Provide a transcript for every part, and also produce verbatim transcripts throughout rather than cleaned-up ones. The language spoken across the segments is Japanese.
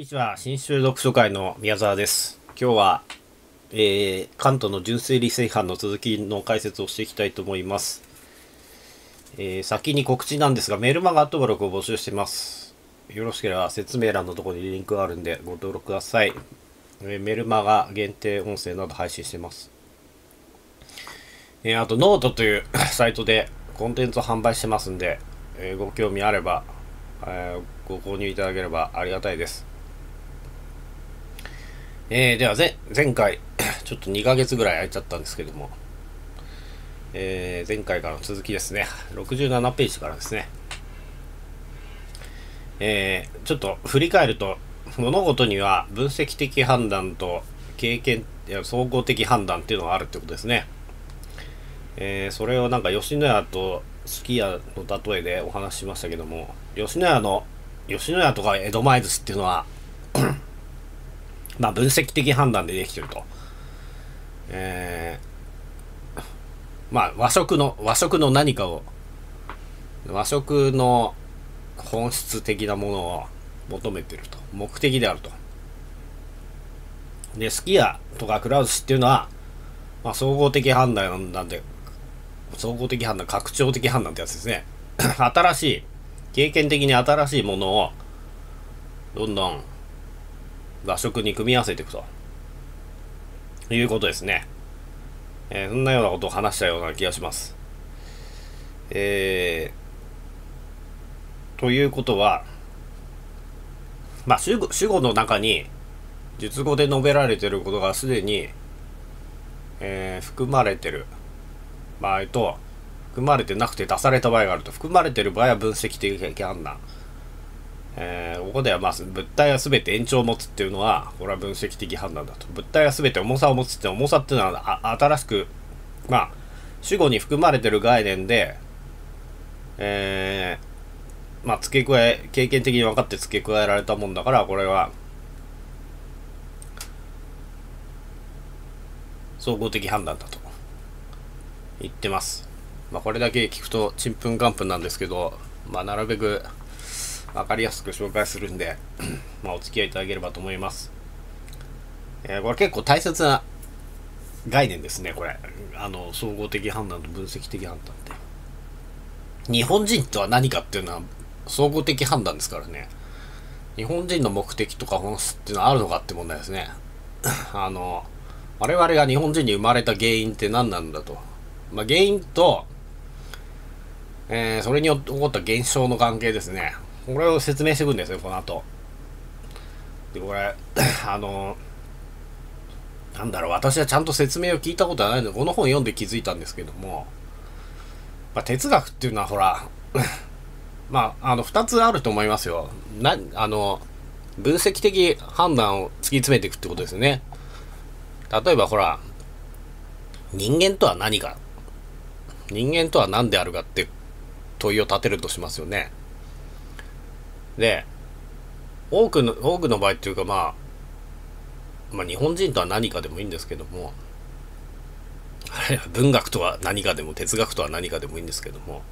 にちは、新春読書会の宮沢です。今日は、えー、関東の純粋理性違反の続きの解説をしていきたいと思います。えー、先に告知なんですが、メールマガ登録を募集しています。よろしければ説明欄のところにリンクがあるんでご登録ください。えー、メルマガ限定音声など配信しています。えー、あと、ノートというサイトでコンテンツを販売してますんで、えー、ご興味あれば、えー、ご購入いただければありがたいです。えー、では前、前回、ちょっとにかげつぐらい空いちゃったんですけども、えー、前回からの続きですね、ろくじゅうななページからですね、えー、ちょっと振り返ると、物事には分析的判断と経験、総合的判断っていうのがあるってことですね。えー、それをなんか吉野家とすき家の例えでお話ししましたけども、吉野家の、吉野家とか江戸前寿司っていうのは、まあ分析的判断でできてると。えー、まあ和食の、和食の何かを、和食の本質的なものを求めてると。目的であると。で、すき家とかくら寿司っていうのは、まあ総合的判断なんで、総合的判断、拡張的判断ってやつですね。新しい、経験的に新しいものを、どんどん、和食に組み合わせていくということですね、えー。そんなようなことを話したような気がします。えー、ということは、まあ主語、主語の中に、述語で述べられていることがすでに、えー、含まれている場合と、含まれてなくて出された場合があると、含まれている場合は分析的判断。えー、ここではまあ物体は全て延長を持つっていうのはこれは分析的判断だと。物体は全て重さを持つって重さっていうのはあ新しくまあ主語に含まれてる概念で、えー、まあ付け加え経験的に分かって付け加えられたもんだからこれは総合的判断だと言ってます。まあこれだけ聞くとちんぷんかんぷんなんですけど、まあなるべくわかりやすく紹介するんで、まあ、お付き合いいただければと思います。えー、これ結構大切な概念ですね、これ。あの、総合的判断と分析的判断って。日本人とは何かっていうのは、総合的判断ですからね。日本人の目的とか本質っていうのはあるのかって問題ですね。あの、我々が日本人に生まれた原因って何なんだと。まあ、原因と、えー、それに起こった現象の関係ですね。これを説明していくんですよ、この後。で、これ、あの、なんだろう、私はちゃんと説明を聞いたことはないので、この本読んで気づいたんですけども、まあ、哲学っていうのは、ほら、まあ、あの、二つあると思いますよ。な、あの、分析的判断を突き詰めていくってことですよね。例えば、ほら、人間とは何か、人間とは何であるかって問いを立てるとしますよね。で、多くの、多くの場合っていうか、まあ、まあ、日本人とは何かでもいいんですけども、あれは文学とは何かでも、哲学とは何かでもいいんですけども、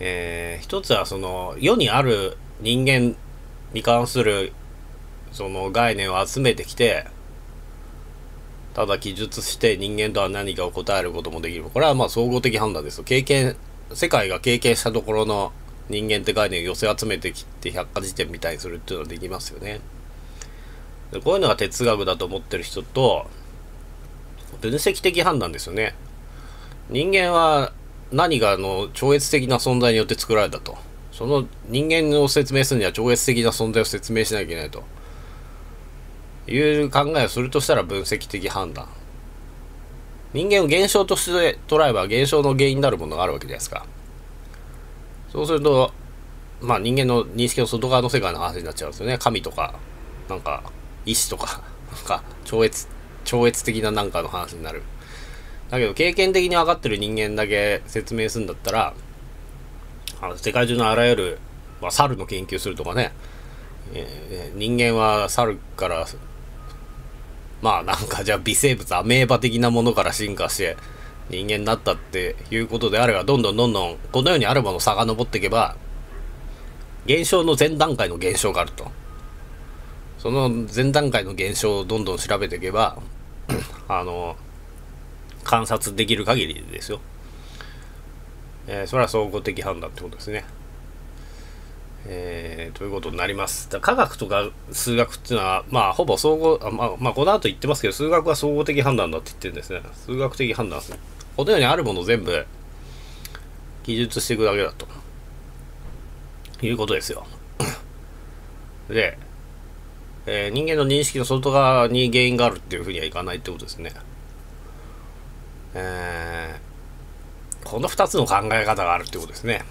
えー、一つはその、世にある人間に関する、その概念を集めてきて、ただ記述して人間とは何かを答えることもできる。これはまあ、総合的判断ですよ。経験、世界が経験したところの、人間って概念を寄せ集めてきて百科事典みたいにするっていうのはできますよね。でこういうのが哲学だと思ってる人と分析的判断ですよね。人間は何かの超越的な存在によって作られたと。その人間を説明するには超越的な存在を説明しなきゃいけないという考えをするとしたら分析的判断。人間を現象として捉えば現象の原因になるものがあるわけじゃないですか。そうすると、まあ人間の認識の外側の世界の話になっちゃうんですよね。神とか、なんか、意志とか、なんか、超越、超越的ななんかの話になる。だけど、経験的に分かってる人間だけ説明するんだったら、あの世界中のあらゆる、まあ、猿の研究するとかね、えー、人間は猿から、まあなんか、じゃあ微生物、アメーバ的なものから進化して、人間になったっていうことであれば、どんどんどんどん、このようにあるものを遡っていけば、現象の前段階の現象があると。その前段階の現象をどんどん調べていけばあの観察できる限りですよ、えー、それは総合的判断ってことですね、えー、ということになります。だから科学とか数学っていうのはまあほぼ総合、あ、まあ、まあこの後言ってますけど、数学は総合的判断だって言ってるんですね。数学的判断ですね。このようにあるものを全部記述していくだけだということですよ。で、えー、人間の認識の外側に原因があるっていうふうにはいかないってことですね。えー、このふたつの考え方があるってことですね。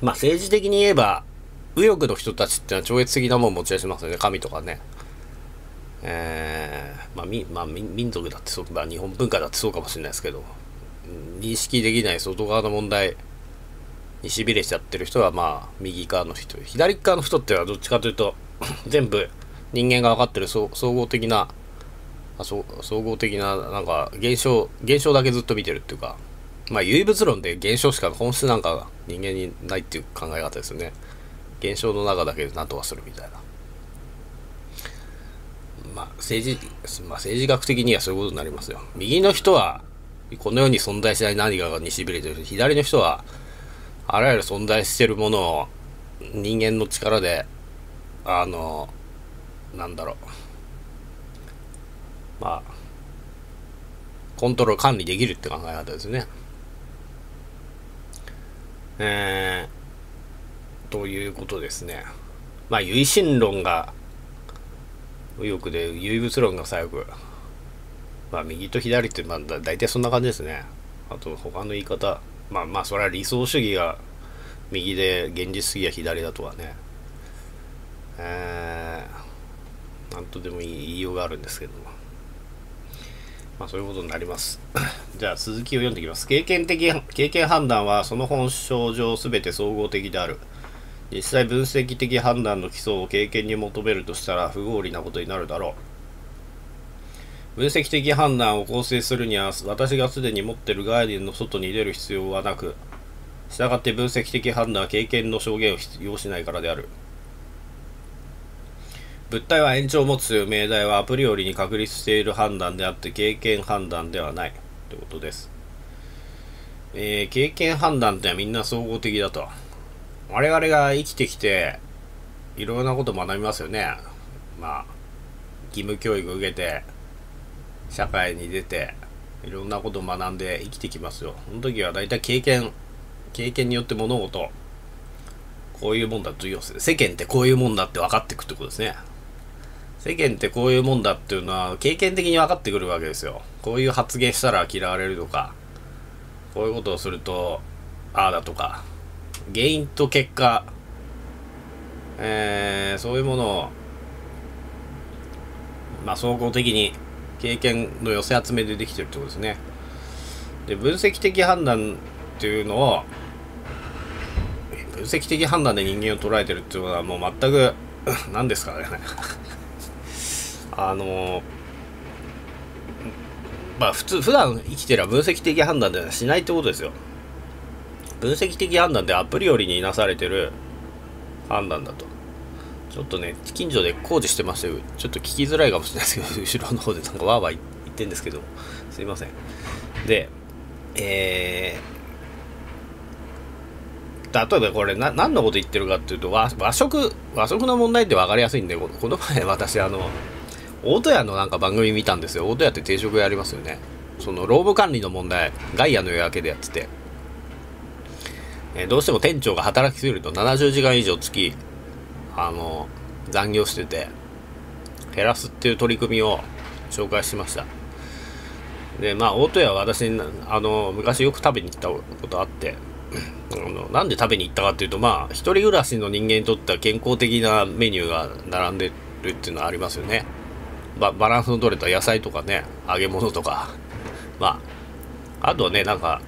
まあ政治的に言えば右翼の人たちってのは超越的なものを持ち出しますよね。神とかね。えー、まあ、みまあ、民族だってそう、まあ、日本文化だってそうかもしれないですけど、認識できない外側の問題にしびれちゃってる人はまあ右側の人、左側の人ってのはどっちかというと全部人間が分かってる総合的なあ総合的ななんか現象現象だけずっと見てるっていうか、まあ唯物論で現象しか本質なんか人間にないっていう考え方ですよね。現象の中だけで何とかするみたいな。まあ政治、まあ、政治学的にはそういうことになりますよ。右の人はこの世に存在しない何かにしびれてる。左の人はあらゆる存在してるものを人間の力であのなんだろうまあコントロール管理できるって考え方ですね。えー、ということですね。まあ唯心論が右翼で唯物論が左翼。まあ右と左ってまあ大体そんな感じですね。あと他の言い方。まあまあそれは理想主義が右で現実主義が左だとはね、えー、なんとでも言いようがあるんですけども、まあそういうことになりますじゃあ続きを読んでいきます。経験的経験判断はその本性上全て総合的である。実際分析的判断の基礎を経験に求めるとしたら不合理なことになるだろう。分析的判断を構成するには私がすでに持っている概念の外に出る必要はなく、したがって分析的判断は経験の証言を要しないからである。物体は延長を持つという命題はアプリよりに確立している判断であって経験判断ではないということです。えー、経験判断ってのはみんな総合的だと。我々が生きてきていろんなことを学びますよね。まあ義務教育を受けて社会に出ていろんなことを学んで生きてきますよ。その時は大体経験経験によって物事こういうもんだというようです。世間ってこういうもんだって分かってくってことですね。世間ってこういうもんだっていうのは経験的に分かってくるわけですよ。こういう発言したら嫌われるとか、こういうことをするとああだとか、原因と結果、えー、そういうものをまあ総合的に経験の寄せ集めでできてるってことですね。で、分析的判断っていうのを、分析的判断で人間を捉えてるっていうのはもう全く、何ですかね。あの、まあ普通、普段生きてる分析的判断ではしないってことですよ。分析的判断でアプリよりになされてる判断だと。ちょっとね、近所で工事してまして、ちょっと聞きづらいかもしれないですけど、後ろの方でなんかわーわー言ってんですけど、すいません。で、えー、例えばこれな、何のこと言ってるかっていうと、和、和食、和食の問題って分かりやすいんで、この前私、あの、大戸屋のなんか番組見たんですよ。大戸屋って定食やりますよね。その、労務管理の問題、ガイアの夜明けでやってて、えー、どうしても店長が働きすぎるとななじゅうじかん以上月、あの残業してて減らすっていう取り組みを紹介しました。でまあ大戸屋は私あの昔よく食べに行ったことあってあのなんで食べに行ったかっていうと、まあ一人暮らしの人間にとっては健康的なメニューが並んでるっていうのはありますよね。 バ, バランスの取れた野菜とかね、揚げ物とかまああとね、なんか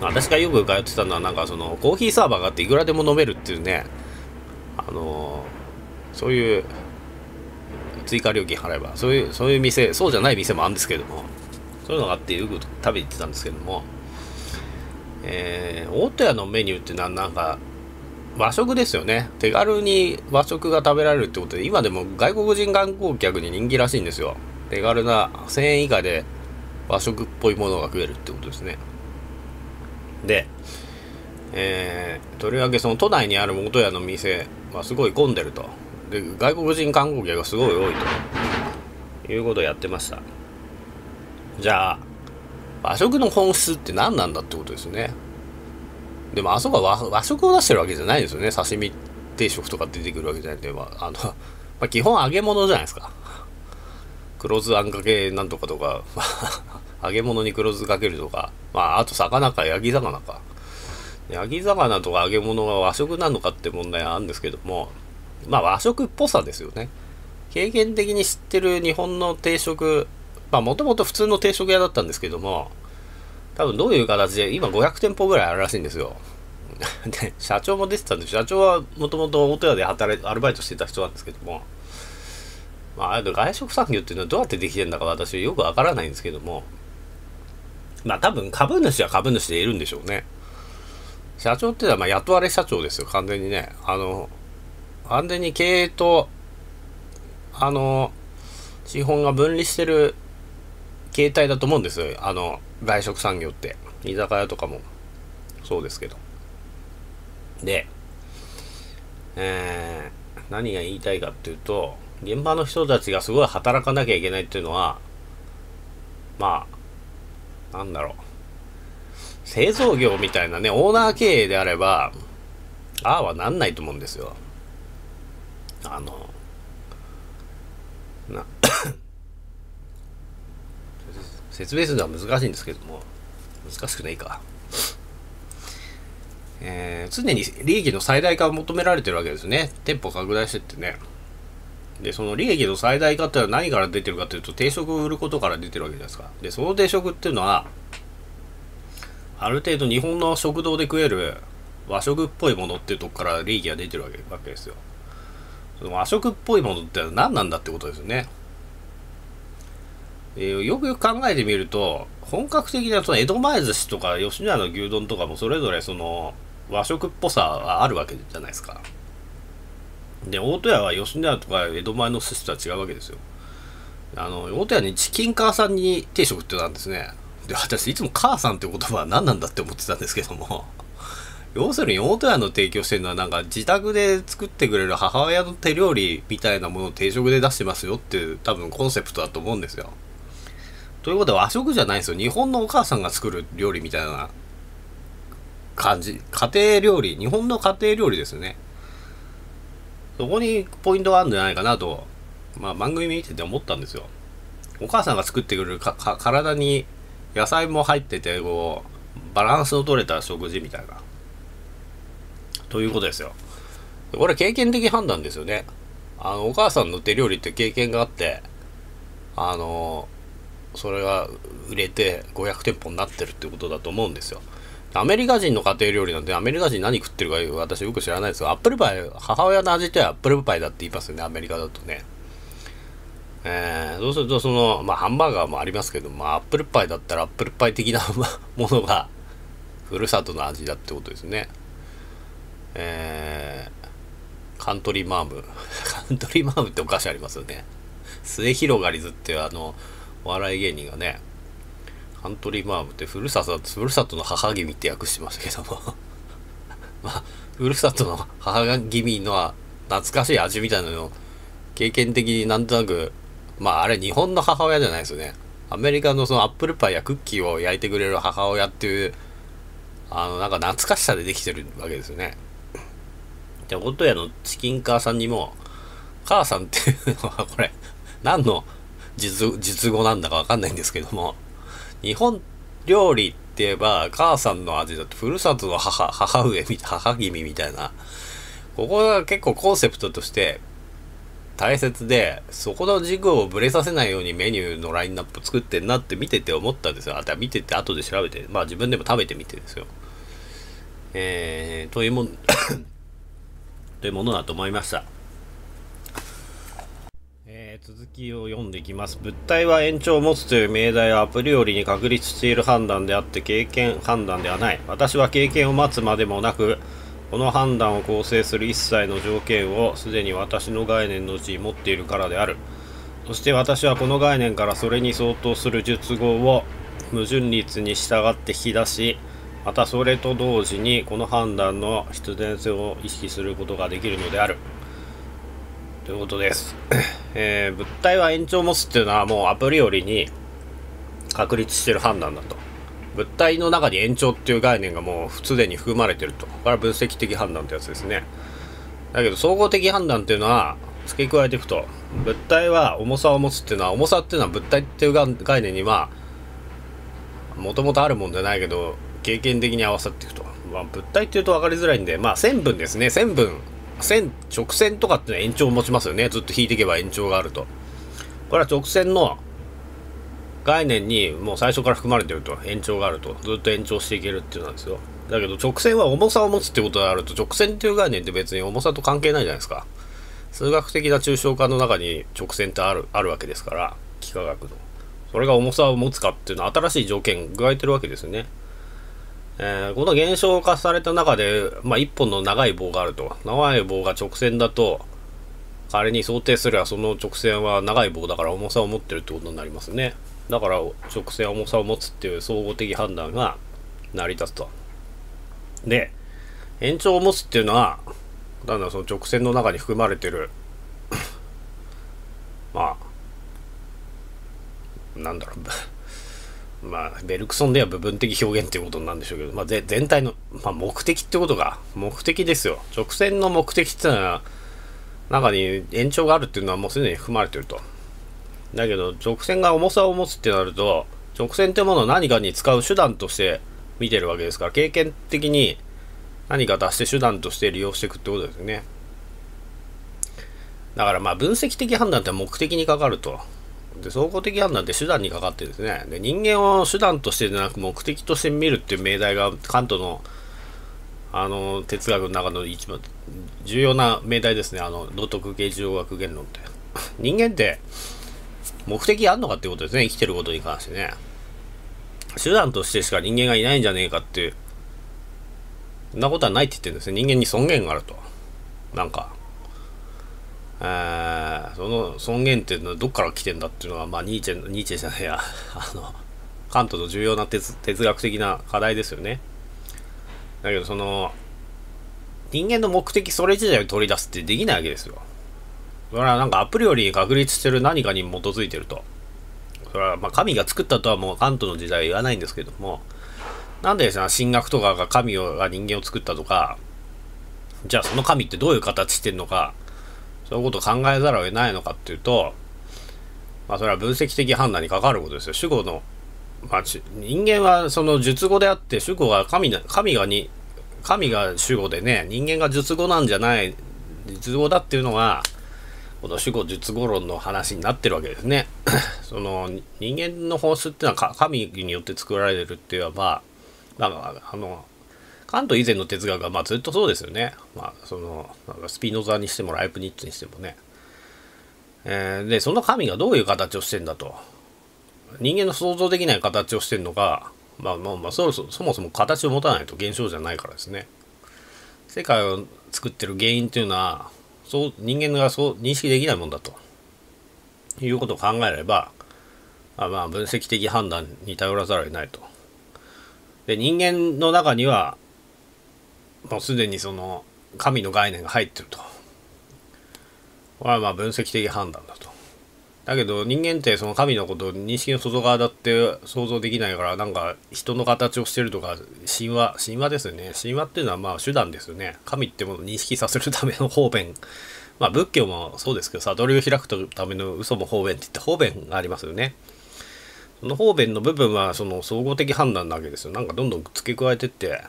私がよく通ってたのはなんかそのコーヒーサーバーがあっていくらでも飲めるっていうね、あのそういう追加料金払えばそういうそういう店、そうじゃない店もあるんですけども、そういうのがあってよく食べに行ってたんですけども、えー、大戸屋のメニューってなんなんか和食ですよね。手軽に和食が食べられるってことで、今でも外国人観光客に人気らしいんですよ。手軽なせんえん以下で和食っぽいものが食えるってことですね。で、えー、とりわけその都内にある元屋の店はすごい混んでると。で、外国人観光客がすごい多いということをやってました。じゃあ、和食の本質って何なんだってことですね。でもあそこは 和, 和食を出してるわけじゃないですよね。刺身定食とか出てくるわけじゃなくて、まあ、あの、まあ、基本揚げ物じゃないですか。黒酢あんかけなんとかとか、まあ、揚げ物に黒酢かけるとか、まあ、あと魚か焼き魚か。焼き魚とか揚げ物は和食なのかって問題はあるんですけども、まあ和食っぽさですよね。経験的に知ってる日本の定食、まあもともと普通の定食屋だったんですけども、多分どういう形で、今ごひゃくてんぽぐらいあるらしいんですよ。で、社長も出てたんで、社長はもともと元屋で働いアルバイトしてた人なんですけども、まあ外食産業っていうのはどうやってできてるんだか私はよくわからないんですけども、まあ多分株主は株主でいるんでしょうね。社長っていうのはまあ雇われ社長ですよ、完全にね。あの、完全に経営と、あの、資本が分離してる形態だと思うんですよ。あの、外食産業って。居酒屋とかもそうですけど。で、えー、何が言いたいかっていうと、現場の人たちがすごい働かなきゃいけないっていうのは、まあ、なんだろう。製造業みたいなね、オーナー経営であれば、ああはなんないと思うんですよ。あの、な説明するのは難しいんですけども、難しくないか。えー、常に利益の最大化を求められてるわけですね。店舗拡大してってね。で、その利益の最大化ってのは何から出てるかというと、定食を売ることから出てるわけじゃないですか。で、その定食っていうのは、ある程度日本の食堂で食える和食っぽいものっていうとこから利益が出てるわけ、わけですよ。和食っぽいものって何なんだってことですよね。えー、よくよく考えてみると、本格的なその江戸前寿司とか吉野家の牛丼とかもそれぞれその和食っぽさはあるわけじゃないですか。で、大戸屋は吉野家とか江戸前の寿司とは違うわけですよ。あの、大戸屋にチキン母さんに定食ってたんですね。で、私いつも母さんって言葉は何なんだって思ってたんですけども。要するに大戸屋の提供してるのはなんか自宅で作ってくれる母親の手料理みたいなものを定食で出してますよっていう多分コンセプトだと思うんですよ。ということは和食じゃないんですよ。日本のお母さんが作る料理みたいな感じ。家庭料理。日本の家庭料理ですよね。そこにポイントがあるんじゃないかなと、まあ番組見てて思ったんですよ。お母さんが作ってくれるかか体に野菜も入ってて、こう、バランスの取れた食事みたいな。ということですよ。これ経験的判断ですよね。あの、お母さんの手料理って経験があって、あの、それが売れてごひゃくてんぽになってるってことだと思うんですよ。アメリカ人の家庭料理なんてアメリカ人何食ってるか私よく知らないですが、アップルパイ、母親の味ってアップルパイだって言いますよね、アメリカだとね。えー、そうするとその、まあハンバーガーもありますけど、まあアップルパイだったらアップルパイ的なものがふるさとの味だってことですね。えー、カントリーマーム。カントリーマームってお菓子ありますよね。末広がりずっていうあの、お笑い芸人がね、カントリーマームってふるさと、ふるさとの母君って訳してますけども、まあ、ふるさとの母君のは懐かしい味みたいなのを経験的になんとなく、まああれ日本の母親じゃないですよね。アメリカのそのアップルパイやクッキーを焼いてくれる母親っていう、あのなんか懐かしさでできてるわけですよね。で、おとやのチキン母さんにも、母さんっていうのはこれ、何の実、実語なんだかわかんないんですけども、日本料理って言えば、母さんの味だと、ふるさとの母、母上、母君みたいな、ここが結構コンセプトとして大切で、そこの軸をブレさせないようにメニューのラインナップ作ってんなって見てて思ったんですよ。あとは見てて、後で調べて、まあ自分でも食べてみてですよ。えー、というもん、というものだと思いました。えー、続きを読んでいきます。物体は延長を持つという命題はアプリよりに確立している判断であって経験判断ではない。私は経験を待つまでもなくこの判断を構成する一切の条件をすでに私の概念のうちに持っているからである。そして私はこの概念からそれに相当する述語を矛盾律に従って引き出し、またそれと同時にこの判断の必然性を意識することができるのである。ということです。えー、物体は延長を持つっていうのはもうアプリよりに確立してる判断だと。物体の中に延長っていう概念がもうすでに含まれてると。これは分析的判断ってやつですね。だけど総合的判断っていうのは付け加えていくと、物体は重さを持つっていうのは、重さっていうのは物体っていう概念にまあもともとあるもんじゃないけど、経験的に合わさっていくと。まあ、物体っていうと分かりづらいんで、まあ線分ですね。線分、線、直線とかっていうのは延長を持ちますよね。ずっと引いていけば延長があると。これは直線の概念にもう最初から含まれてると。延長があると。ずっと延長していけるっていうなんですよ。だけど直線は重さを持つってことがあると、直線っていう概念って別に重さと関係ないじゃないですか。数学的な抽象化の中に直線ってある、あるわけですから、幾何学の。それが重さを持つかっていうのは新しい条件を加えてるわけですよね。えー、この現象化された中で、まあ、いっぽんの長い棒があると。長い棒が直線だと、仮に想定すればその直線は長い棒だから重さを持ってるってことになりますね。だから直線は重さを持つっていう総合的判断が成り立つと。で、延長を持つっていうのは、だんだんその直線の中に含まれてるまあなんだろうまあベルクソンでは部分的表現っていうことなんでしょうけど、まあ、ぜ全体の、まあ、目的ってことが目的ですよ。直線の目的っていうのは中に延長があるっていうのはもうすでに含まれてると。だけど直線が重さを持つってなると、直線ってものを何かに使う手段として見てるわけですから、経験的に何か出して手段として利用していくってことですよね。だからまあ分析的判断って目的にかかると。で、総合的判断って手段にかかってですね。で、人間を手段としてじゃなく目的として見るっていう命題がカントのあの哲学の中の一番重要な命題ですね。あの道徳系重要学言論って。人間って目的あんのかっていうことですね。生きてることに関してね。手段としてしか人間がいないんじゃねえかっていう。そんなことはないって言ってるんですね。人間に尊厳があると。なんか、えー、その尊厳っていうのはどっから来てんだっていうのは、まあ、ニーチェ、ニーチェじゃないや、あの、カントの重要な 哲, 哲学的な課題ですよね。だけど、その、人間の目的それ自体を取り出すってできないわけですよ。それはなんかアプリより確立してる何かに基づいてると。それは、まあ、神が作ったとはもうカントの時代は言わないんですけども、なんでさ、神学とかが神が人間を作ったとか、じゃあその神ってどういう形してるのか、そういうことを考えざるを得ないのかっていうと、まあそれは分析的判断に関わることですよ。主語の、まあ人間はその述語であって、主語は神な、神がに、神が主語でね、人間が述語なんじゃない、述語だっていうのが、この主語述語論の話になってるわけですね。その人間の本質っていうのは神によって作られてるっていうのは、まあ、まあ、あのカント以前の哲学はまあずっとそうですよね。まあ、そのスピノザにしてもライプニッツにしてもね、えー、でその神がどういう形をしてんだと、人間の想像できない形をしてんのか、まあまあ、まあ、そ, そ, そもそも形を持たないと現象じゃないからですね。世界を作ってる原因っていうのはそう人間がそう認識できないもんだということを考えれば、まあ、まあ分析的判断に頼らざるを得ないと。で、人間の中にはもうすでにその神の概念が入ってると。これはまあ分析的判断だと。だけど人間ってその神のことを認識の外側だって想像できないから、なんか人の形をしてるとか、神話、神話ですよね。神話っていうのはまあ手段ですよね。神ってものを認識させるための方便。まあ仏教もそうですけど、悟りを開くための嘘も方便って言って方便がありますよね。その方便の部分はその総合的判断なわけですよ。なんかどんどん付け加えてって、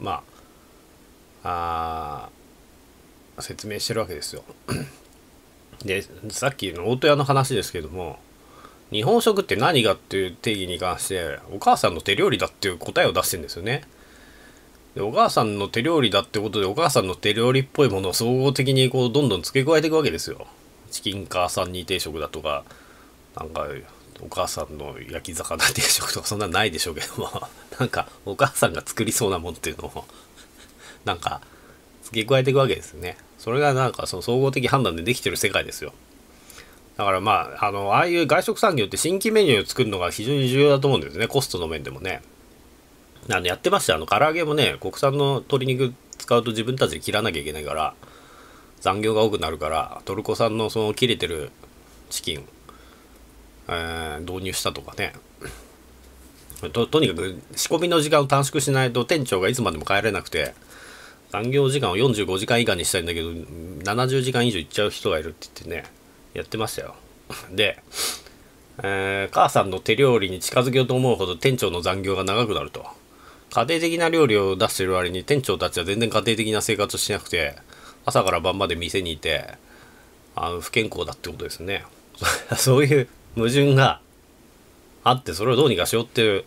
まあ、あ説明してるわけですよ。で、さっきの大戸屋の話ですけども、日本食って何がっていう定義に関して、お母さんの手料理だっていう答えを出してるんですよね。で、お母さんの手料理だってことで、お母さんの手料理っぽいものを総合的にこうどんどん付け加えていくわけですよ。チキン母さんに定食だとか、なんか、お母さんの焼き魚定食とかそんなないでしょうけども、なんかお母さんが作りそうなもんっていうのをなんか付け加えていくわけですよね。それがなんかその総合的判断でできてる世界ですよ。だからまあ、あの、ああいう外食産業って新規メニューを作るのが非常に重要だと思うんですね。コストの面でもね。あの、やってました。あの、唐揚げもね、国産の鶏肉使うと自分たちで切らなきゃいけないから、残業が多くなるから、トルコ産のその切れてるチキン、えー、導入したとかね。と、とにかく仕込みの時間を短縮しないと店長がいつまでも帰れなくて、残業時間をよんじゅうごじかん以下にしたいんだけど、ななじゅうじかん以上いっちゃう人がいるって言ってね、やってましたよ。で、えー、母さんの手料理に近づけようと思うほど店長の残業が長くなると。家庭的な料理を出してる割に店長たちは全然家庭的な生活をしなくて、朝から晩まで店にいて、あの、不健康だってことですね。そういう矛盾があって、それをどうにかしようっていう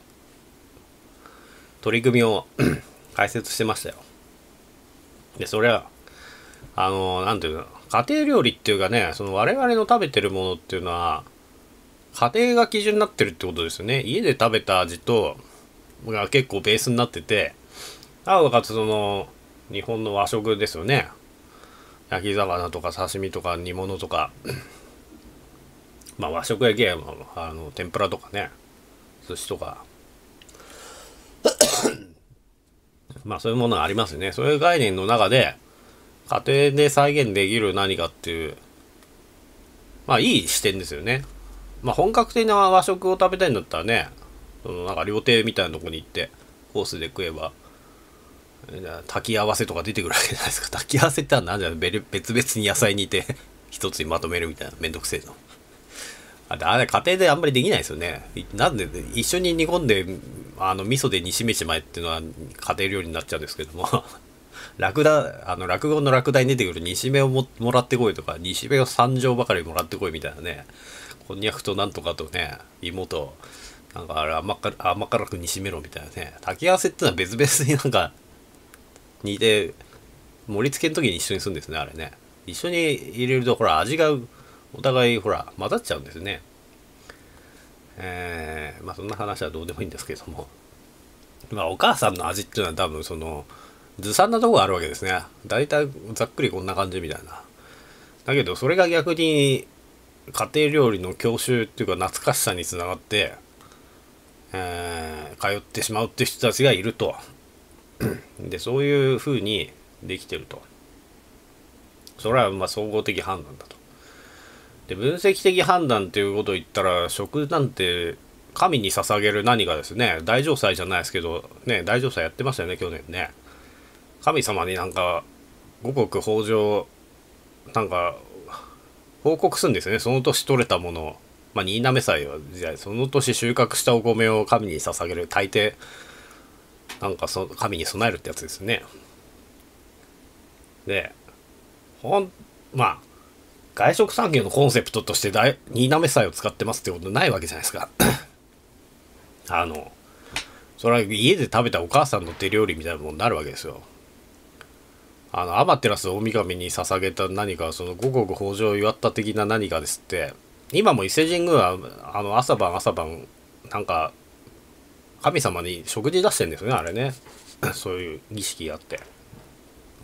取り組みを解説してましたよ。で、それは、あの、なんていうの、家庭料理っていうかね、その我々の食べてるものっていうのは、家庭が基準になってるってことですよね。家で食べた味と、が結構ベースになってて、なおかつその、日本の和食ですよね。焼き魚とか刺身とか煮物とか、まあ和食やけや、あの、天ぷらとかね、寿司とか、まあそういうものがありますよね。そういう概念の中で、家庭で再現できる何かっていう、まあいい視点ですよね。まあ本格的な和食を食べたいんだったらね、そのなんか料亭みたいなとこに行って、コースで食えば、炊き合わせとか出てくるわけじゃないですか。炊き合わせって何じゃ、別々に野菜にいて、一つにまとめるみたいな、めんどくせえの。あれ、家庭であんまりできないですよね。なんで、一緒に煮込んで、あの、味噌で煮しめしまえっていうのは家庭料理になっちゃうんですけども。ラクダ、あの、落語の落題に出てくる煮しめを も, もらってこいとか、煮しめをさん錠ばかりもらってこいみたいなね、こんにゃくとなんとかとね、芋と、なんかあれ甘か、甘辛く煮しめろみたいなね、炊き合わせってのは別々になんか、煮て、盛り付けの時に一緒にするんですね、あれね。一緒に入れると、ほら、味が、お互い、ほら、混ざっちゃうんですね。えー、まあそんな話はどうでもいいんですけども。まあお母さんの味っていうのは多分その、ずさんなとこがあるわけですね。だいたいざっくりこんな感じみたいな。だけどそれが逆に家庭料理の郷愁っていうか懐かしさにつながって、えー、通ってしまうって人たちがいると。で、そういう風にできてると。それはまあ総合的判断だと。で、分析的判断っていうことを言ったら、食なんて神に捧げる何かですね、大嘗祭じゃないですけど、ね、大嘗祭やってましたよね、去年ね。神様になんか、五穀豊穣、なんか、報告するんですよね、その年取れたものを。まあ、新嘗祭は、その年収穫したお米を神に捧げる、大抵、なんかそ、神に備えるってやつですね。で、ほん、まあ、外食産業のコンセプトとして大新嘗祭を使ってますってことないわけじゃないですか。あの、それは家で食べたお母さんの手料理みたいなものになるわけですよ。あの、アマテラス大神に捧げた何か、その五穀豊穣を祝った的な何かですって、今も伊勢神宮は、あの、朝晩朝晩、なんか、神様に食事出してるんですよね、あれね。そういう儀式があって。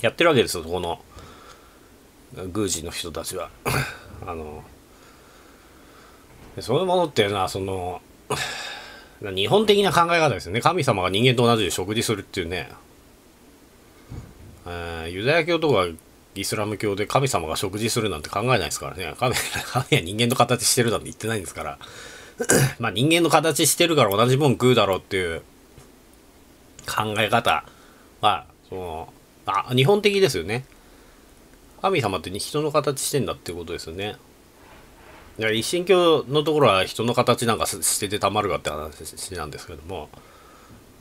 やってるわけですよ、この。宮司の人たちはあのそういうものっていうのはその日本的な考え方ですよね。神様が人間と同じで食事するっていうね、えー、ユダヤ教とかイスラム教で神様が食事するなんて考えないですからね。 神, 神は人間の形してるなんて言ってないんですからまあ人間の形してるから同じもん食うだろうっていう考え方はそのあ日本的ですよね。神様って人の形してんだってことですよね。いや、一神教のところは人の形なんかしててたまるかって話なんですけども、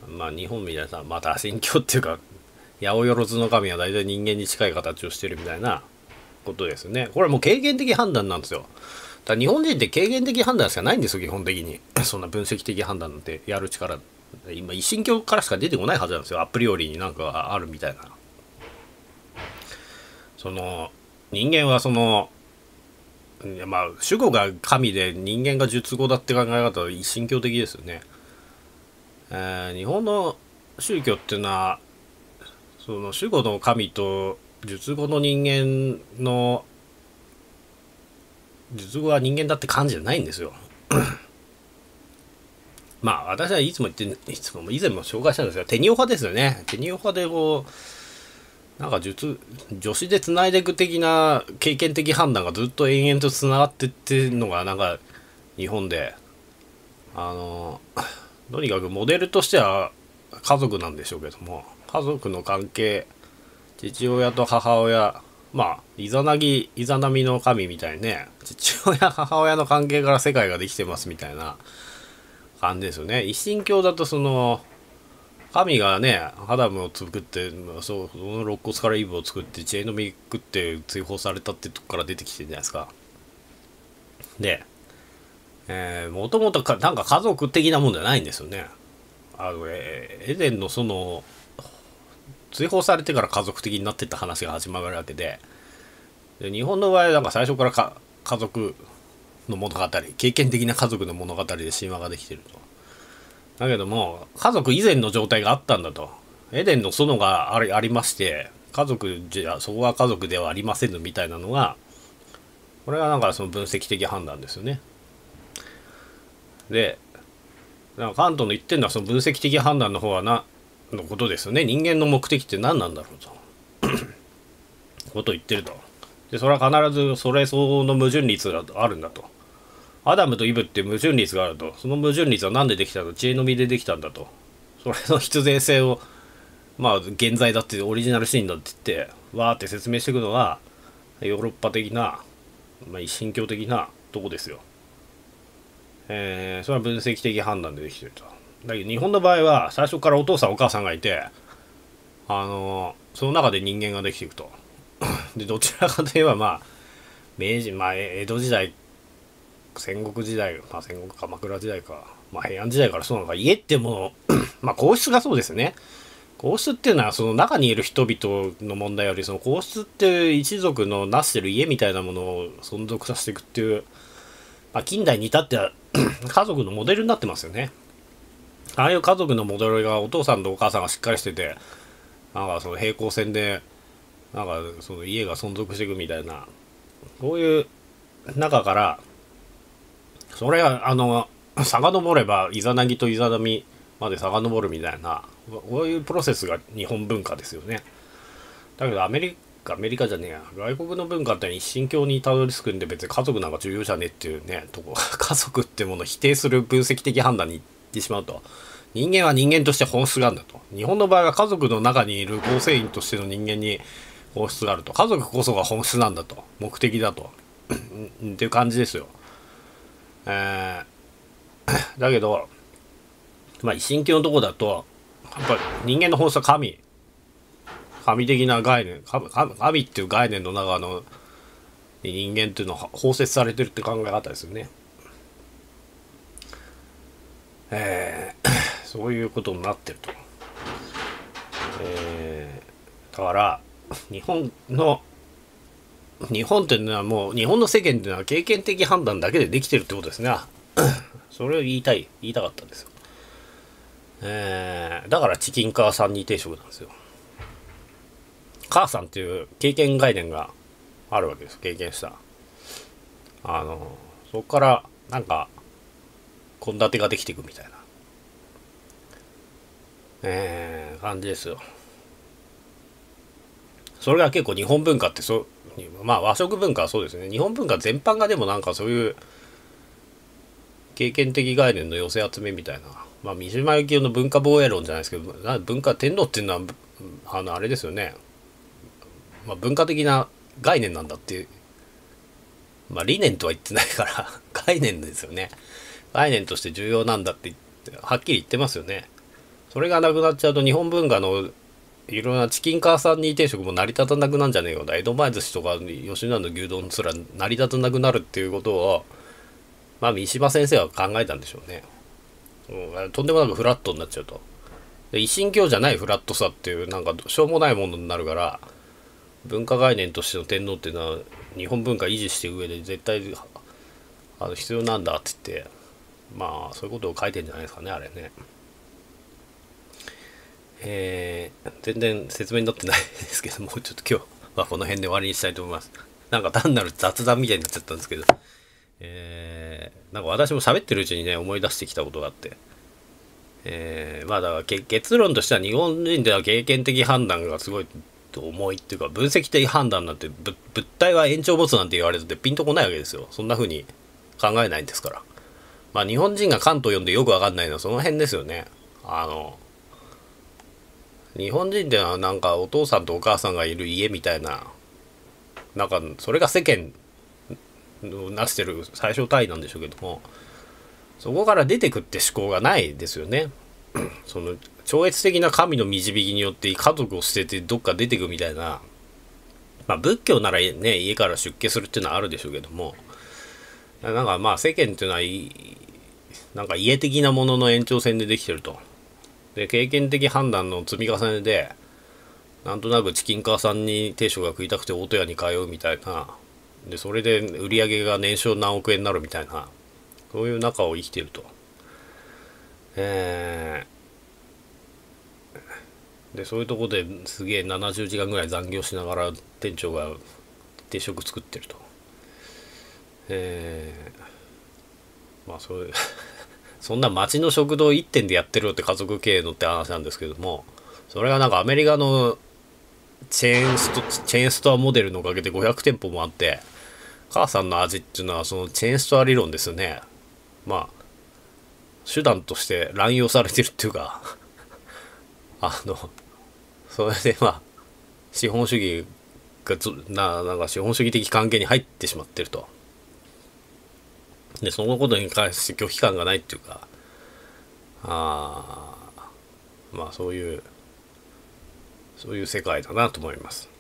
まあ日本みたいな、また神教っていうか、八百万の神は大体人間に近い形をしてるみたいなことですね。これはもう経験的判断なんですよ。だから日本人って経験的判断しかないんですよ、基本的に。そんな分析的判断なんてやる力、今一神教からしか出てこないはずなんですよ。アプリよりになんかあるみたいな。その人間はそのいやまあ主語が神で人間が術語だって考え方は一神教的ですよね。えー、日本の宗教っていうのはその主語の神と術後の人間の、術後は人間だって感じじゃないんですよ。まあ私はいつも言って、いつも、以前も紹介したんですが、テニオ派ですよね。テニオ派でこう、なんか術、助詞で繋いでいく的な経験的判断がずっと延々と繋がってっていうのが、なんか日本で、あの、とにかくモデルとしては家族なんでしょうけども、家族の関係、父親と母親、まあ、イザナギ、イザナミの神みたいにね、父親、母親の関係から世界ができてますみたいな感じですよね。一神教だとその、神がね、アダムを作って、そう、その肋骨からイブを作って、知恵の実食って追放されたってとこから出てきてるじゃないですか。で、えー、もともとか、なんか家族的なもんじゃないんですよね。あの、えー、エデンのその、追放されてから家族的になってった話が始まるわけで、で日本の場合はなんか最初からか家族の物語、経験的な家族の物語で神話ができてると。だけども家族以前の状態があったんだと。エデンの園があり、ありまして、家族じゃそこは家族ではありませんみたいなのが、これはなんかその分析的判断ですよね。でなんかカントの言ってるのはその分析的判断の方はなのことですよね。人間の目的って何なんだろうとことを言ってると。でそれは必ずそれ相応の矛盾率があるんだと。アダムとイブって矛盾率があると。その矛盾率は何でできたの？知恵の実でできたんだと。それの必然性を、まあ現在だってオリジナルシーンだって言ってわーって説明していくのはヨーロッパ的な、まあ、一神教的なとこですよ。えー、それは分析的判断でできてると。だけど日本の場合は最初からお父さんお母さんがいて、あのー、その中で人間ができていくと。でどちらかといえばまあ明治、まあ、江戸時代、戦国時代、まあ、戦国鎌倉時代か、まあ、平安時代からそうなのか。家ってもうまあ皇室がそうですね。皇室っていうのはその中にいる人々の問題より、その皇室って一族のなしてる家みたいなものを存続させていくっていう、まあ、近代に至っては家族のモデルになってますよね。ああいう家族のモデルがお父さんとお母さんがしっかりしてて、なんかその平行線で、なんかその家が存続していくみたいな、こういう中から、それはあの、遡ればイザナギとイザナミまで遡るみたいな、こういうプロセスが日本文化ですよね。だけどアメリカ、アメリカじゃねえや、外国の文化って一神教にたどり着くんで、別に家族なんか重要じゃねえっていうね、とこ、家族ってものを否定する分析的判断に、ってしまうと。人間は人間として本質があるんだと。日本の場合は家族の中にいる構成員としての人間に本質があると。家族こそが本質なんだと。目的だと。っていう感じですよ。えー、だけど、まあ、一神教のとこだと、やっぱり人間の本質は神。神的な概念、神、神っていう概念の中の人間っていうのは包摂されてるって考え方ですよね。えー、そういうことになってると。えー、だから日本の日本っていうのはもう日本の世間っていうのは経験的判断だけでできてるってことですね。それを言いたい言いたかったんですよ。えー、だからチキン母さんに定食なんですよ。母さんっていう経験概念があるわけです。経験した。あのそこからなんか献立ができていくみたいな、えー、感じですよ。それが結構日本文化ってそう、まあ和食文化はそうですね。日本文化全般がでもなんかそういう経験的概念の寄せ集めみたいな、まあ三島由紀夫の文化防衛論じゃないですけど、文化天皇っていうのはあのあれですよね、まあ、文化的な概念なんだっていう、まあ理念とは言ってないから概念ですよね。概念として重要なんだって言ってはっきり言ってますよね。それがなくなっちゃうと日本文化のいろんなチキン母さんに定食も成り立たなくなんじゃねえよな。江戸前寿司とか吉野の牛丼すら成り立たなくなるっていうことを、まあ三島先生は考えたんでしょうね。うん、とんでもなくフラットになっちゃうと。で一神教じゃないフラットさっていうなんかしょうもないものになるから、文化概念としての天皇っていうのは日本文化維持していく上で絶対あの必要なんだって言って。まあそういうことを書いてんじゃないですかね、あれね。えー、全然説明になってないですけども、ちょっと今日はこの辺で終わりにしたいと思います。なんか単なる雑談みたいになっちゃったんですけど、えー、なんか私も喋ってるうちにね、思い出してきたことがあって、えー、まあだから結論としては日本人では経験的判断がすごい重いっていうか、分析的判断なんて物体は延長ボツなんて言われててピンとこないわけですよ。そんな風に考えないんですから。まあ日本人が関東読んでよくわかんないのはその辺ですよね。あの、日本人ってのはなんかお父さんとお母さんがいる家みたいな、なんかそれが世間をなしてる最小単位なんでしょうけども、そこから出てくって思考がないですよね。その超越的な神の導きによって家族を捨ててどっか出てくみたいな、まあ仏教ならね、家から出家するっていうのはあるでしょうけども、なんかまあ世間っていうのはい、なんか家的なものの延長線でできてると。で、経験的判断の積み重ねで、なんとなくチキンカーさんに定食が食いたくて大戸屋に通うみたいな、で、それで売り上げが年商何億円になるみたいな、そういう中を生きてると。えー、で、そういうとこですげえななじゅうじかんぐらい残業しながら店長が定食作ってると。えー、まあそういうそんな町の食堂いってんでやってるよって家族経営のって話なんですけども、それがなんかアメリカのチェーンスト、チェーンストアモデルのおかげでごひゃくてんぽもあって、母さんの味っていうのはそのチェーンストア理論ですよね。まあ手段として乱用されてるっていうかあのそれでまあ資本主義がななんか資本主義的関係に入ってしまってると。で、そのことに関して拒否感がないっていうか、ああ、まあそういう、そういう世界だなと思います。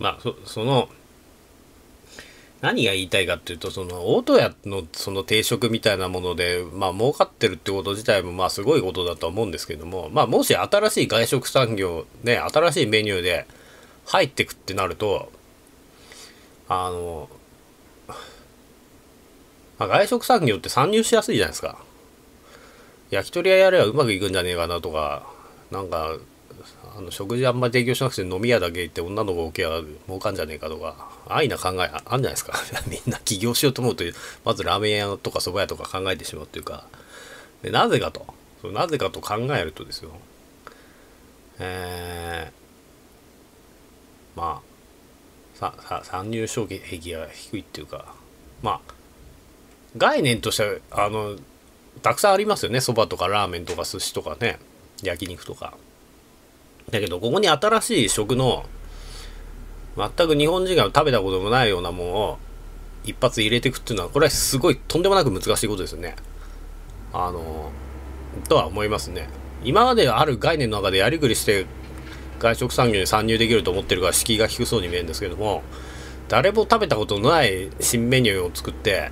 まあ、そ, その、何が言いたいかっていうと、その、大戸屋のその定食みたいなもので、まあ儲かってるってこと自体も、まあすごいことだとは思うんですけども、まあもし新しい外食産業、ね、新しいメニューで入ってくってなると、あの、まあ外食産業って参入しやすいじゃないですか。焼き鳥屋やればうまくいくんじゃねえかなとか、なんか、あの食事あんまり提供しなくて飲み屋だけ行って女の子置けば儲かんじゃねえかとか、安易な考えあるじゃないですか。みんな起業しようと思うと、まずラーメン屋とか蕎麦屋とか考えてしまうっていうか、でなぜかと、そうなぜかと考えるとですよ。えー、まあ、ささ参入障壁が低いっていうか、まあ、概念としてはあのたくさんありますよね。そばとかラーメンとか寿司とかね、焼肉とかだけど、ここに新しい食の全く日本人が食べたこともないようなものを一発入れていくっていうのは、これはすごいとんでもなく難しいことですよね。あのとは思いますね。今まである概念の中でやりくりして外食産業に参入できると思ってるから敷居が低そうに見えるんですけども、誰も食べたことのない新メニューを作って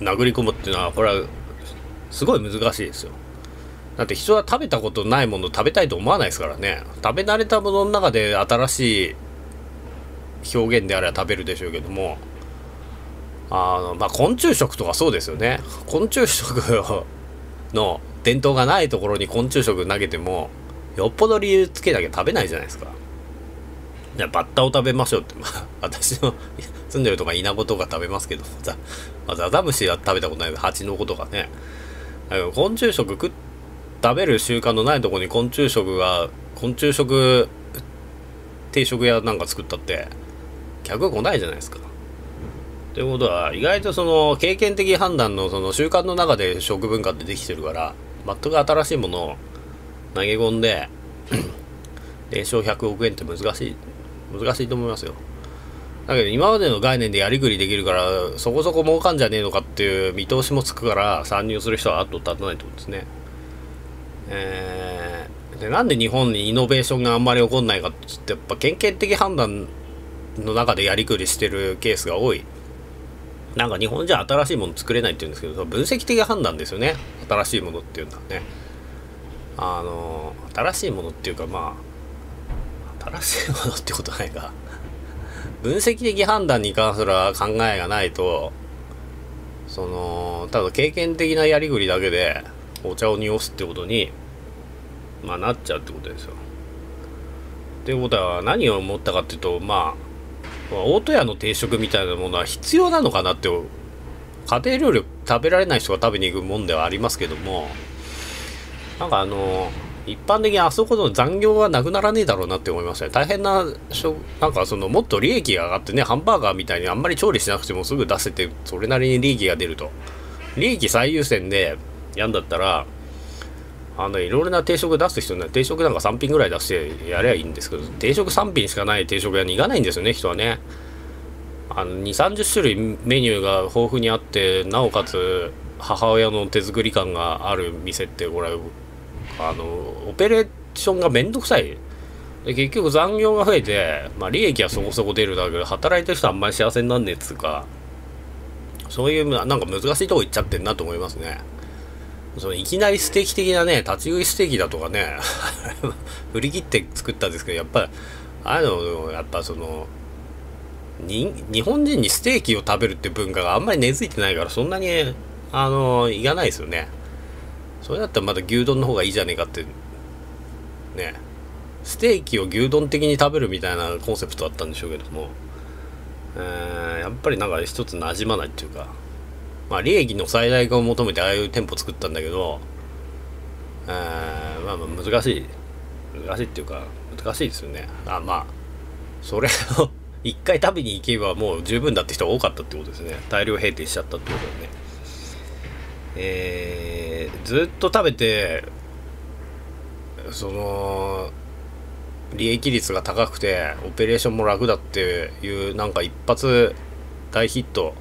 殴り込むっていうのは、これはすごい難しいですよ。だって人は食べたことないものを食べたいと思わないですからね。食べ慣れたものの中で新しい表現であれば食べるでしょうけども、あのまあ昆虫食とかそうですよね。昆虫食の伝統がないところに昆虫食投げても、よっぽど理由つけなきゃ食べないじゃないですか。じゃあバッタを食べましょうって、まあ私の住んでるとかイナゴとか食べますけど、ザザムシは食べたことないけど、ハチノコとかね。だから昆虫食食べる習慣のないところに昆虫食が、昆虫食定食屋なんか作ったって客が来ないじゃないですか。ということは、意外とその経験的判断のその習慣の中で食文化ってできてるから、全く新しいものを投げ込んで年商ひゃくおくえんって難しい難しいと思いますよ。だけど今までの概念でやりくりできるから、そこそこ儲かんじゃねえのかっていう見通しもつくから、参入する人は後を絶たないってことですね。えー、でなんで日本にイノベーションがあんまり起こんないかって、やっぱ経験的判断の中でやりくりしてるケースが多い。なんか日本じゃ新しいもの作れないって言うんですけど、分析的判断ですよね、新しいものっていうのはね。あの新しいものっていうか、まあ新しいものってことないか、分析的判断に関する考えがないと、そのただ経験的なやりぐりだけでお茶を濁すってことに、まあ、なっちゃうってことですよ。ということは何を思ったかっていうと、まあ大戸屋の定食みたいなものは必要なのかなって、家庭料理食べられない人が食べに行くもんではありますけども、なんかあの一般的にあそこの残業はなくならねえだろうなって思いましたね。大変な、なんかそのもっと利益が上がってね、ハンバーガーみたいにあんまり調理しなくてもすぐ出せて、それなりに利益が出ると。利益最優先でやんだったら、あのいろいろな定食出す人になる。定食なんかさん品ぐらい出してやればいいんですけど、定食さん品しかない定食屋に行かないんですよね、人はね。あのにじゅう、さんじゅう種類メニューが豊富にあって、なおかつ母親の手作り感がある店って、これ、あのオペレーションがめんどくさい。で結局残業が増えて、まあ、利益はそこそこ出るだけど、働いてる人はあんまり幸せになんねえっつうか、そういうなんか難しいとこ行っちゃってんなと思いますね。そのいきなりステーキ的なね、立ち食いステーキだとかね振り切って作ったんですけど、やっぱりあのやっぱそのに日本人にステーキを食べるって文化があんまり根付いてないから、そんなにあのいかないですよね。それだったらまだ牛丼の方がいいじゃねえかってね、ステーキを牛丼的に食べるみたいなコンセプトだったんでしょうけども、えー、やっぱりなんか一つ馴染まないっていうか、まあ利益の最大化を求めてああいう店舗作ったんだけど、えー、まあまあ難しい難しいっていうか難しいですよね。あまあそれを一回食べに行けばもう十分だって人が多かったってことですね。大量閉店しちゃったってことだよね。えー、ずっと食べてその利益率が高くてオペレーションも楽だっていうなんか一発大ヒット、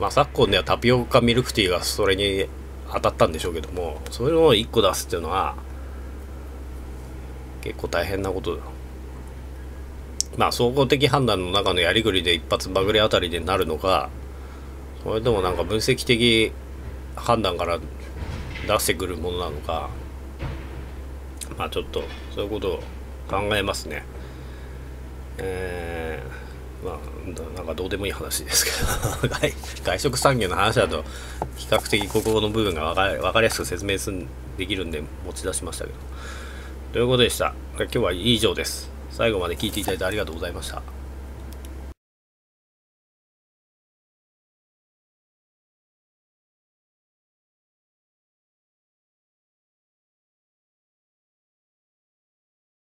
まあ昨今ではタピオカミルクティーがそれに当たったんでしょうけども、それをいっこ出すっていうのは結構大変なことだ。まあ総合的判断の中のやりくりで一発バグれあたりでなるのか、それでもなんか分析的判断から出してくるものなのか、まあちょっとそういうことを考えますね。えー、まあなんかどうでもいい話ですけど外食産業の話だと比較的ここの部分が分かりやすく説明できるんで持ち出しましたけど、ということでした。今日は以上です。最後まで聞いていただいてありがとうございました。